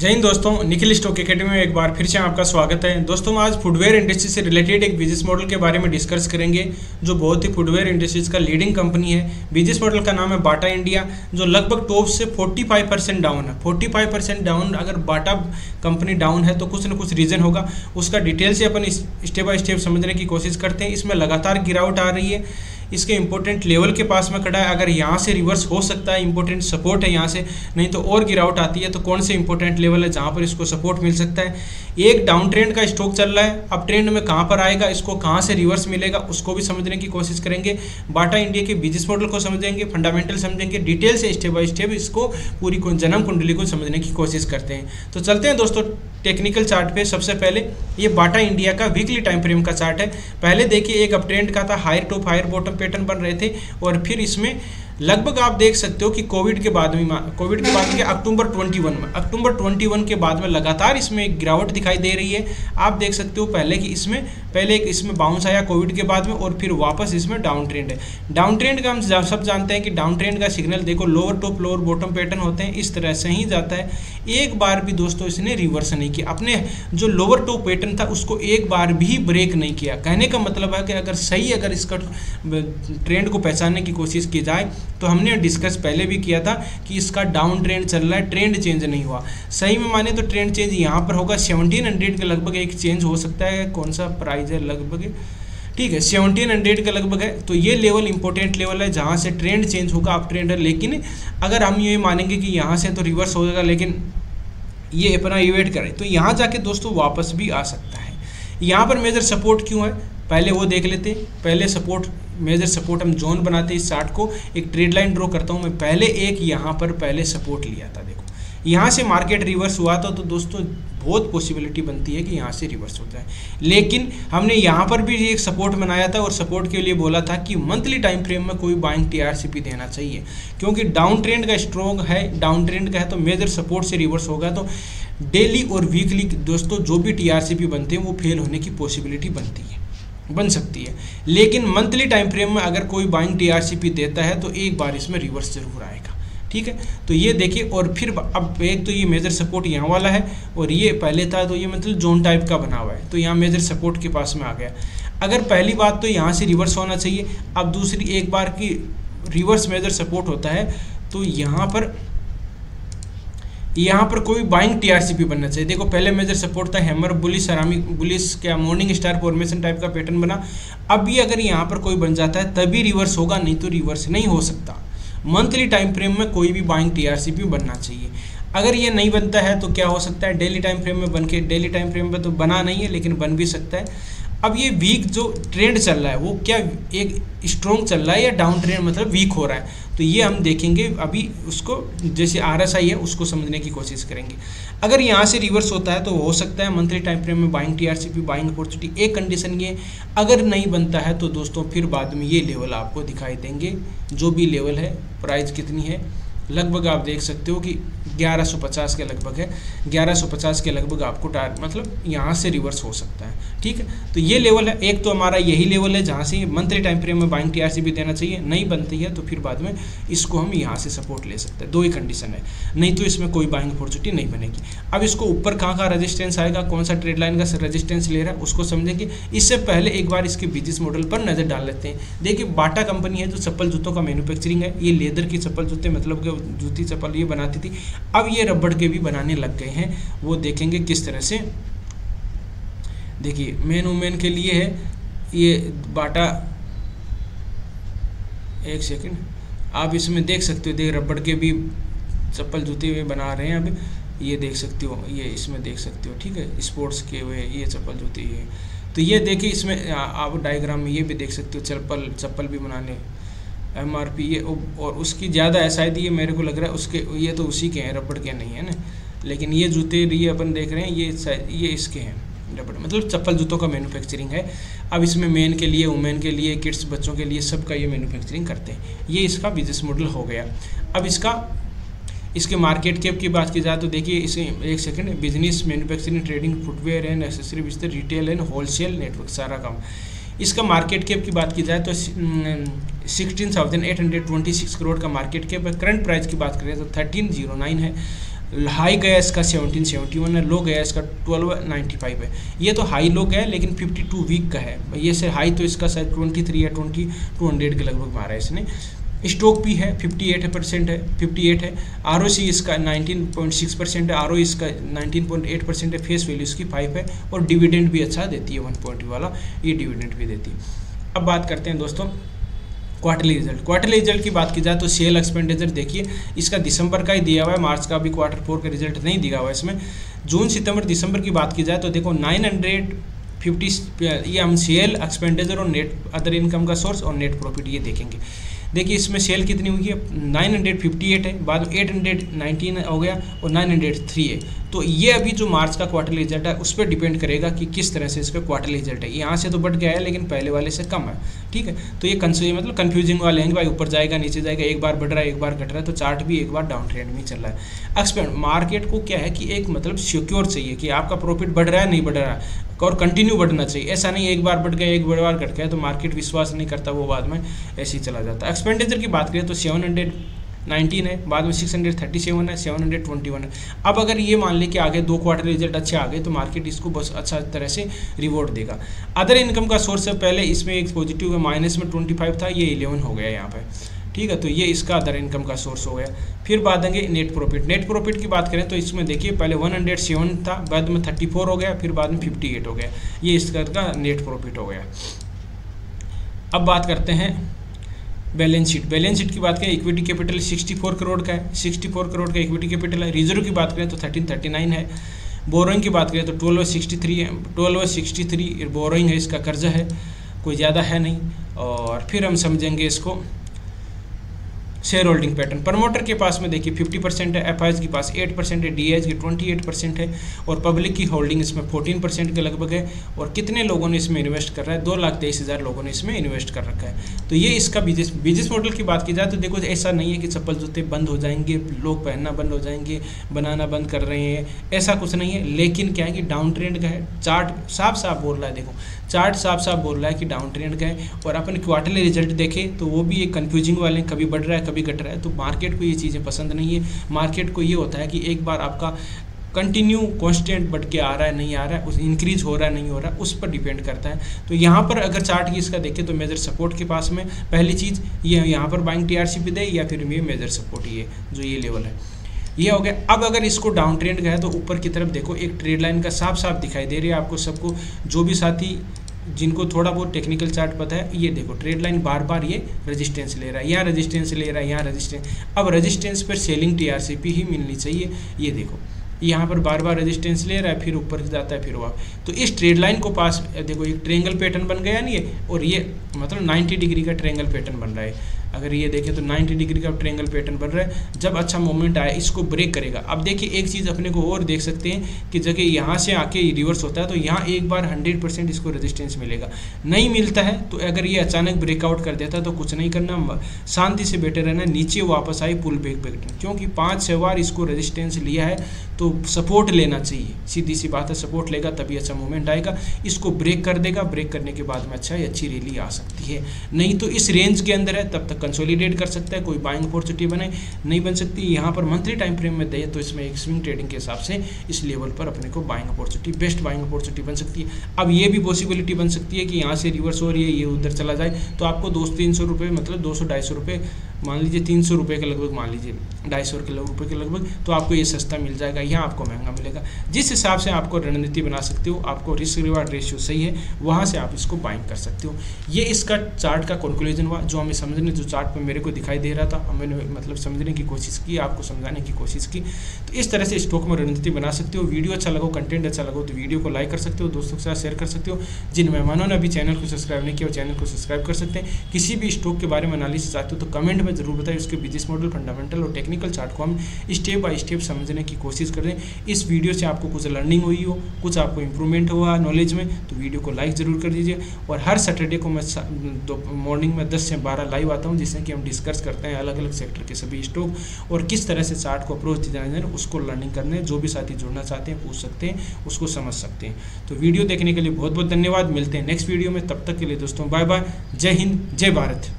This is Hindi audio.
जय हिंद दोस्तों, निखिल स्टॉक एकेडमी में एक बार फिर से आपका स्वागत है। दोस्तों आज फुटवेयर इंडस्ट्री से रिलेटेड एक बिजनेस मॉडल के बारे में डिस्कस करेंगे जो बहुत ही फुटवेयर इंडस्ट्रीज का लीडिंग कंपनी है। बिजनेस मॉडल का नाम है बाटा इंडिया, जो लगभग टॉप से 45% डाउन है। 45% डाउन, अगर बाटा कंपनी डाउन है तो कुछ ना कुछ रीज़न होगा। उसका डिटेल से अपन स्टेप बाय स्टेप समझने की कोशिश करते हैं। इसमें लगातार गिरावट आ रही है, इसके इंपॉर्टेंट लेवल के पास में खड़ा है। अगर यहाँ से रिवर्स हो सकता है, इंपॉर्टेंट सपोर्ट है यहाँ से, नहीं तो और गिरावट आती है तो कौन से इंपॉर्टेंट लेवल है जहाँ पर इसको सपोर्ट मिल सकता है। एक डाउन ट्रेंड का स्टॉक चल रहा है, अब ट्रेंड में कहाँ पर आएगा, इसको कहाँ से रिवर्स मिलेगा, उसको भी समझने की कोशिश करेंगे। बाटा इंडिया के बिजनेस मॉडल को समझेंगे, फंडामेंटल समझेंगे, डिटेल से स्टेप बाय स्टेप इसको पूरी जन्म कुंडली को समझने की कोशिश करते हैं। तो चलते हैं दोस्तों टेक्निकल चार्ट पे। सबसे पहले ये बाटा इंडिया का वीकली टाइम फ्रेम का चार्ट है। पहले देखिए एक अप ट्रेंड का था, higher top higher bottom pattern बन रहे थे और फिर इसमें लगभग आप देख सकते हो कि कोविड के बाद में अक्टूबर 21 के बाद में लगातार इसमें एक गिरावट दिखाई दे रही है। आप देख सकते हो पहले कि इसमें पहले एक इसमें बाउंस आया कोविड के बाद में और फिर वापस इसमें डाउन ट्रेंड है। डाउन ट्रेंड का हम सब जानते हैं कि डाउन ट्रेंड का सिग्नल देखो lower top lower bottom pattern होते हैं, इस तरह से ही जाता है। एक बार भी दोस्तों इसने रिवर्स नहीं किया, अपने जो लोअर टॉप पैटर्न था उसको एक बार भी ब्रेक नहीं किया। कहने का मतलब है कि अगर इसका ट्रेंड को पहचानने की कोशिश की जाए तो हमने डिस्कस पहले भी किया था कि इसका डाउन ट्रेंड चल रहा है, ट्रेंड चेंज नहीं हुआ। सही में माने तो ट्रेंड चेंज यहाँ पर होगा 1700 के लगभग एक चेंज हो सकता है। कौन सा प्राइस है लगभग, ठीक है 1700 के लगभग है। तो ये लेवल इंपॉर्टेंट लेवल है जहाँ से ट्रेंड चेंज होगा, अप ट्रेंड है। लेकिन अगर हम ये मानेंगे कि यहाँ से तो रिवर्स हो जाएगा, लेकिन ये अपना इवेट करे तो यहाँ जाके दोस्तों वापस भी आ सकता है। यहाँ पर मेजर सपोर्ट क्यों है पहले वो देख लेते। पहले सपोर्ट मेजर सपोर्ट हम जोन बनाते हैं, इस चार्ट को एक ट्रेड लाइन ड्रॉ करता हूँ मैं। पहले एक यहाँ पर पहले सपोर्ट लिया था, देखो यहाँ से मार्केट रिवर्स हुआ था तो दोस्तों बहुत पॉसिबिलिटी बनती है कि यहाँ से रिवर्स होता है। लेकिन हमने यहाँ पर भी एक सपोर्ट बनाया था और सपोर्ट के लिए बोला था कि मंथली टाइम फ्रेम में कोई बाइंग TRCP देना चाहिए, क्योंकि डाउन ट्रेंड का स्ट्रॉन्ग है, डाउन ट्रेंड का है तो मेजर सपोर्ट से रिवर्स होगा तो डेली और वीकली दोस्तों जो भी TRCP बनते हैं वो फेल होने की पॉसिबिलिटी बन सकती है। लेकिन मंथली टाइम फ्रेम में अगर कोई बाइंग TRCP देता है तो एक बार इसमें रिवर्स जरूर आएगा, ठीक है। तो ये देखिए और फिर अब एक तो ये मेजर सपोर्ट यहाँ वाला है और ये पहले था तो ये मतलब जोन टाइप का बना हुआ है, तो यहाँ मेजर सपोर्ट के पास में आ गया। अगर पहली बात तो यहाँ से रिवर्स होना चाहिए। अब दूसरी, एक बार की रिवर्स मेजर सपोर्ट होता है तो यहाँ पर कोई बाइंग TRCP बनना चाहिए। देखो पहले मेजर सपोर्ट था हैमर बुलिस सरामी बुलिस क्या मॉर्निंग स्टार फॉर्मेशन टाइप का पैटर्न बना। अब ये अगर यहाँ पर कोई बन जाता है तभी रिवर्स होगा, नहीं तो रिवर्स नहीं हो सकता। मंथली टाइम फ्रेम में कोई भी बाइंग TRCP बनना चाहिए। अगर ये नहीं बनता है तो क्या हो सकता है, डेली टाइम फ्रेम में बन के, डेली टाइम फ्रेम में तो बना नहीं है लेकिन बन भी सकता है। अब ये वीक जो ट्रेंड चल रहा है वो क्या एक स्ट्रॉन्ग चल रहा है या डाउन ट्रेंड मतलब वीक हो रहा है, तो ये हम देखेंगे अभी। उसको जैसे RSI है उसको समझने की कोशिश करेंगे। अगर यहाँ से रिवर्स होता है तो हो सकता है मंथली टाइम फ्रेम में बाइंग TRCP बाइंग अपॉर्चुनिटी, एक कंडीशन ये। अगर नहीं बनता है तो दोस्तों फिर बाद में ये लेवल आपको दिखाई देंगे, जो भी लेवल है। प्राइस कितनी है लगभग आप देख सकते हो कि 1150 के लगभग है। 1150 के लगभग आपको मतलब यहाँ से रिवर्स हो सकता है, ठीक है। तो ये लेवल है, एक तो हमारा यही लेवल है जहाँ से मंथली टाइम फ्रेम में बाइंग TRCP देना चाहिए। नहीं बनती है तो फिर बाद में इसको हम यहाँ से सपोर्ट ले सकते हैं। दो ही कंडीशन है, नहीं तो इसमें कोई बाइंग अपॉर्चुनिटी नहीं बनेगी। अब इसको ऊपर कहाँ का रजिस्टेंस आएगा, कौन सा ट्रेड लाइन का रजिस्टेंस ले रहा है उसको समझेंगे। इससे पहले एक बार इसके बिजनेस मॉडल पर नज़र डाल लेते हैं। देखिए बाटा कंपनी है जो चप्पल जूतों का मैन्युफैक्चरिंग है। ये लेदर की चप्पल जूते मतलब जूती चप्पल ये बनाती थी, अब ये रबड़ के भी बनाने लग गए हैं। वो देखेंगे किस तरह से। देखिए मेन वुमेन के लिए है ये बाटा, एक सेकंड आप इसमें देख सकते हो, देख रबड़ के भी चप्पल जूते हुए बना रहे हैं। अब ये देख सकते हो, ये इसमें देख सकते हो, ठीक है स्पोर्ट्स के हुए ये चप्पल जूते ये। तो ये देखिए इसमें आप डायग्राम में ये भी देख सकते हो, चप्पल भी बनाने MRP ये और उसकी ज़्यादा है शायद, ये मेरे को लग रहा है उसके, ये तो उसी के हैं रबड़ के नहीं है ना। लेकिन ये जूते ये अपन देख रहे हैं ये इसके हैं रबड़, मतलब चप्पल जूतों का मैन्युफैक्चरिंग है। अब इसमें मेन के लिए, वुमेन के लिए, किड्स बच्चों के लिए सबका ये मैन्युफैक्चरिंग करते हैं। ये इसका बिजनेस मॉडल हो गया। अब इसके मार्केट कैप की बात की जाए तो देखिए इसे, एक second, business manufacturing trading footwear and accessory business retail and wholesale network सारा काम। इसका मार्केट कैप की बात की जाए तो 16,826 करोड़ का मार्केट कैप है। करंट प्राइस की बात करें तो 1309 है। हाई गया इसका 1771 है, लो गया इसका 1295 है। ये तो हाई लो गया है लेकिन 52 वीक का है। ये सर हाई तो इसका सर 23 या 2200 के लगभग मारा है इसने। स्टॉक भी है 58% है, 58 है। आरओसी इसका 19.6% है, आरओई इसका 19.8% है, फेस वैल्यू इसकी 5 है और डिविडेंड भी अच्छा देती है 1.2 वाला, ये डिविडेंड भी देती है। अब बात करते हैं दोस्तों क्वार्टरली रिजल्ट। क्वार्टरली रिजल्ट की बात की जाए तो सेल एक्सपेंडिचर देखिए इसका दिसंबर का ही दिया हुआ है, मार्च का भी क्वार्टर 4 का रिजल्ट नहीं दिया हुआ है इसमें। जून सितंबर दिसंबर की बात की जाए तो देखो 950 ये हम सेल एक्सपेंडिचर और नेट अदर इनकम का सोर्स और नेट प्रॉफिट ये देखेंगे। देखिए इसमें सेल कितनी हुई है 958 है, बाद में 819 हो गया और 903 है। तो ये अभी जो मार्च का क्वार्टरली रिजल्ट है उस पर डिपेंड करेगा कि किस तरह से इसका क्वार्टरली रिजल्ट है। यहाँ से तो बढ़ गया है लेकिन पहले वाले से कम है, ठीक है। तो ये मतलब कंफ्यूजिंग वाले हैं कि भाई ऊपर जाएगा नीचे जाएगा, एक बार बढ़ रहा है एक बार घट रहा है, तो चार्ट भी एक बार डाउन ट्रेंड में चल रहा है। एक्सपेंड मार्केट को क्या है कि एक मतलब सिक्योर चाहिए कि आपका प्रॉफिट बढ़ रहा है नहीं बढ़ रहा है और कंटिन्यू बढ़ना चाहिए। ऐसा नहीं एक बार बढ़ गया एक बार घट गया तो मार्केट विश्वास नहीं करता, वो बाद में ऐसे ही चला जाता है। एक्सपेंडिचर की बात करें तो 719 है, बाद में 637 है, 721 है। अब अगर ये मान लें कि आगे 2 क्वार्टर रिजल्ट अच्छे आ गए तो मार्केट इसको बस अच्छा तरह से रिवॉर्ड देगा। अदर इनकम का सोर्स है, पहले इसमें एक पॉजिटिव है, माइनस में 25 था, ये 11 हो गया यहाँ पर, ठीक है। तो ये इसका अदर इनकम का सोर्स हो गया। फिर बाद में नेट प्रॉफिट, नेट प्रॉफिट की बात करें तो इसमें देखिए पहले 107 था, बाद में 34 हो गया, फिर बाद में 58 हो गया, ये इसका नेट प्रॉफिट हो गया। अब बात करते हैं बैलेंस शीट। बैलेंस शीट की बात करें इक्विटी कैपिटल 64 करोड़ का है, 64 करोड़ का इक्विटी कैपिटल है। रिजर्व की बात करें तो 1339 है। बोरोइंग की बात करें तो 1263 है, 1263 बोरोइंग है, इसका कर्जा है, कोई ज़्यादा है नहीं। और फिर हम समझेंगे इसको शेयर होल्डिंग पैटर्न। प्रमोटर के पास में देखिए 50% है, एफआईएस के पास 8% है, डीएच के 28% है और पब्लिक की होल्डिंग इसमें 14% के लगभग है। और कितने लोगों ने इसमें इन्वेस्ट कर रहा है, 2,23,000 लोगों ने इसमें इन्वेस्ट कर रखा है। तो ये इसका बिजनेस मॉडल की बात की जाए तो देखो ऐसा नहीं है कि चप्पल जूते बंद हो जाएंगे, लोग पहनना बंद हो जाएंगे, बनाना बंद कर रहे हैं, ऐसा कुछ नहीं है। लेकिन क्या है कि डाउन ट्रेंड का है, चार्ट साफ साफ बोल रहा है, देखो चार्ट साफ साफ बोल रहा है कि डाउन ट्रेंड का है। और अपन क्वार्टरली रिजल्ट देखें तो वो भी एक कन्फ्यूजिंग वाले हैं, कभी बढ़ रहा है कभी घट रहा है। तो मार्केट को ये चीज़ें पसंद नहीं है। मार्केट को ये होता है कि एक बार आपका कंटिन्यू कॉन्स्टेंट बढ़ के आ रहा है नहीं आ रहा है, उस इंक्रीज हो रहा है नहीं हो रहा है, उस पर डिपेंड करता है। तो यहाँ पर अगर चार्ट की इसका देखें तो मेजर सपोर्ट के पास में पहली चीज़ ये यहाँ पर बाइंग टीआरसी पे दे या फिर ये मेजर सपोर्ट ये जो ये लेवल है ये हो गया। अब अगर इसको डाउन ट्रेंड गया तो ऊपर की तरफ देखो एक ट्रेड लाइन का साफ साफ दिखाई दे रही है आपको सबको, जो भी साथी जिनको थोड़ा बहुत टेक्निकल चार्ट पता है। ये देखो ट्रेड लाइन बार बार ये रेजिस्टेंस ले रहा है, यहाँ रेजिस्टेंस ले रहा है, यहाँ रेजिस्टेंस। अब रेजिस्टेंस पर सेलिंग टीआरसीपी ही मिलनी चाहिए। ये देखो यहाँ पर बार बार रेजिस्टेंस ले रहा है, फिर ऊपर जाता है, फिर वापस। तो इस ट्रेड लाइन को पास देखो एक ट्रेंगल पैटर्न बन गया नहीं है, और ये मतलब 90 डिग्री का ट्रेंगल पैटर्न बन रहा है। अगर ये देखें तो 90 डिग्री का ट्रेंगल पैटर्न बन रहा है। जब अच्छा मोमेंट आया इसको ब्रेक करेगा। अब देखिए एक चीज़ अपने को और देख सकते हैं कि जगह यहाँ से आके रिवर्स होता है तो यहाँ एक बार 100% इसको रेजिस्टेंस मिलेगा, नहीं मिलता है तो अगर ये अचानक ब्रेकआउट कर देता है तो कुछ नहीं करना, शांति से बैठे रहना, नीचे वापस आई पुल बैक पैटर्न। क्योंकि 5-6 बार इसको रेजिस्टेंस लिया है तो सपोर्ट लेना चाहिए, सीधी सी बात है। सपोर्ट लेगा तभी अच्छा मूवमेंट आएगा। इसको ब्रेक कर देगा, ब्रेक करने के बाद में अच्छी रैली आ सकती है। नहीं तो इस रेंज के अंदर है तब तक कंसोलिडेट कर सकता है, कोई बाइंग अपॉर्चुनिटी बने, नहीं बन सकती। यहाँ पर मंथली टाइम फ्रेम में दे तो इसमें एक स्विंग ट्रेडिंग के हिसाब से इस लेवल पर अपने को buying opportunity, best buying opportunity बन सकती है। अब ये भी पॉसिबिलिटी बन सकती है कि यहाँ से रिवर्स हो रही है, ये उधर चला जाए तो आपको 200-300 रुपये मतलब 200-250 रुपये मान लीजिए, 300 रुपये के लगभग मान लीजिए, 250 रुपये के लगभग, तो आपको ये सस्ता मिल जाएगा, यहाँ आपको महंगा मिलेगा। जिस हिसाब से आपको रणनीति बना सकते हो, आपको रिस्क रिवार्ड रेशियो सही है, वहाँ से आप इसको बाइंग कर सकते हो। ये इसका चार्ट का कंक्लूजन हुआ जो हमें समझने, जो चार्ट पर मेरे को दिखाई दे रहा था हमने मतलब समझने की कोशिश की, आपको समझाने की कोशिश की। तो इस तरह से स्टॉक में रणनीति बना सकते हो। वीडियो अच्छा लगा, कंटेंट अच्छा लगा तो वीडियो को लाइक कर सकते हो, दोस्तों के साथ शेयर कर सकते हो। जिन मेहमानों ने अभी चैनल को सब्सक्राइब नहीं किया वो चैनल को सब्सक्राइब कर सकते हैं। किसी भी स्टॉक के बारे में एनालिसिस चाहते हो तो कमेंट में जरूर बताइए। उसके बिजनेस मॉडल, फंडामेंटल और टेक्निकल चार्ट को हम स्टेप बाय स्टेप समझने की कोशिश कर रहे हैं। इस वीडियो से आपको कुछ लर्निंग हुई हो, कुछ आपको इंप्रूवमेंट हुआ नॉलेज में, तो वीडियो को लाइक जरूर कर दीजिए। और हर सैटरडे को मैं मॉर्निंग में 10 से 12 लाइव आता हूँ जिसमें कि हम डिस्कस करते हैं अलग अलग सेक्टर के सभी स्टॉक और किस तरह से चार्ट को अप्रोच दिया जाए, उसको लर्निंग करने, जो भी साथी जुड़ना चाहते हैं पूछ सकते हैं, उसको समझ सकते हैं। तो वीडियो देखने के लिए बहुत बहुत धन्यवाद। मिलते हैं नेक्स्ट वीडियो में, तब तक के लिए दोस्तों बाय बाय। जय हिंद, जय भारत।